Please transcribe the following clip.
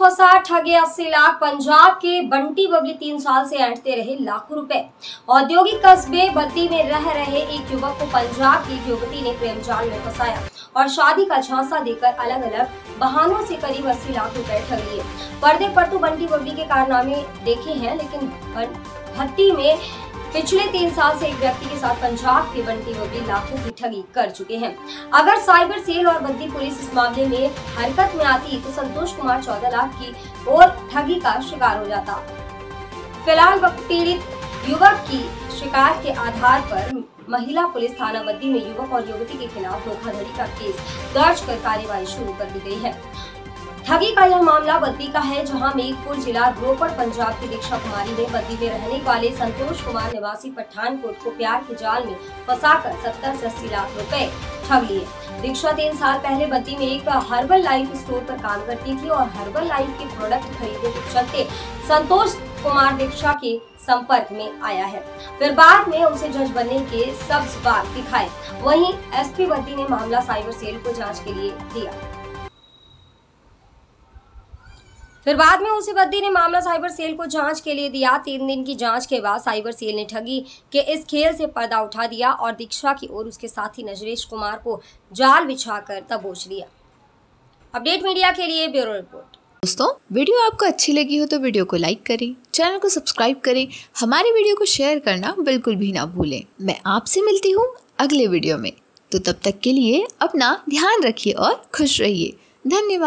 फंसा ठगे 80 लाख। पंजाब के बंटी बबली 3 साल से ऐंठते रहे लाखों रुपए। औद्योगिक कस्बे बद्दी में रह रहे एक युवक को पंजाब की एक युवती ने प्रेम जाल में फंसाया और शादी का झांसा देकर अलग अलग बहानों से करीब 80 लाख रुपए ठग लिए। पर्दे पर तो बंटी बबली के कारनामे देखे हैं, लेकिन भट्टी में पिछले 3 साल से एक व्यक्ति के साथ पंजाब के बंटी बबली लाखों की ठगी कर चुके हैं। अगर साइबर सेल और बद्दी पुलिस इस मामले में हरकत में आती तो संतोष कुमार 14 लाख की और ठगी का शिकार हो जाता। फिलहाल पीड़ित युवक की शिकायत के आधार पर महिला पुलिस थाना बद्दी में युवक और युवती के खिलाफ धोखाधड़ी का केस दर्ज कर कार्यवाही शुरू कर दी गयी है। ठगी का यह मामला बद्दी का है, जहां मेघपुर जिला रोपड़ पंजाब की दीक्षा कुमारी ने बद्दी में रहने वाले संतोष कुमार निवासी पठानकोट को प्यार के जाल में फंसाकर 70 से 80 लाख रुपए ठग लिए। दीक्षा 3 साल पहले बद्दी में एक हर्बल लाइफ स्टोर पर काम करती थी और हर्बल लाइफ के प्रोडक्ट खरीदने के चलते संतोष कुमार दीक्षा के संपर्क में आया है। फिर बाद में उसे जज बनने के सब्ज बाग दिखाए। वहीं एसपी बद्दी ने मामला साइबर सेल को जांच के लिए दिया। तीन दिन की जांच के बाद साइबर सेल ने ठगी के इस खेल से पर्दा उठा दिया और दीक्षा की ओर उसके साथी नजरेश कुमार को जाल बिछाकर दबोच लिया। अपडेट मीडिया के लिए ब्यूरो रिपोर्ट। दोस्तों, वीडियो आपको अच्छी लगी हो तो वीडियो को लाइक करें, चैनल को सब्सक्राइब करें, हमारी वीडियो को शेयर करना बिल्कुल भी ना भूलें। मैं आपसे मिलती हूँ अगले वीडियो में, तो तब तक के लिए अपना ध्यान रखिए और खुश रहिए। धन्यवाद।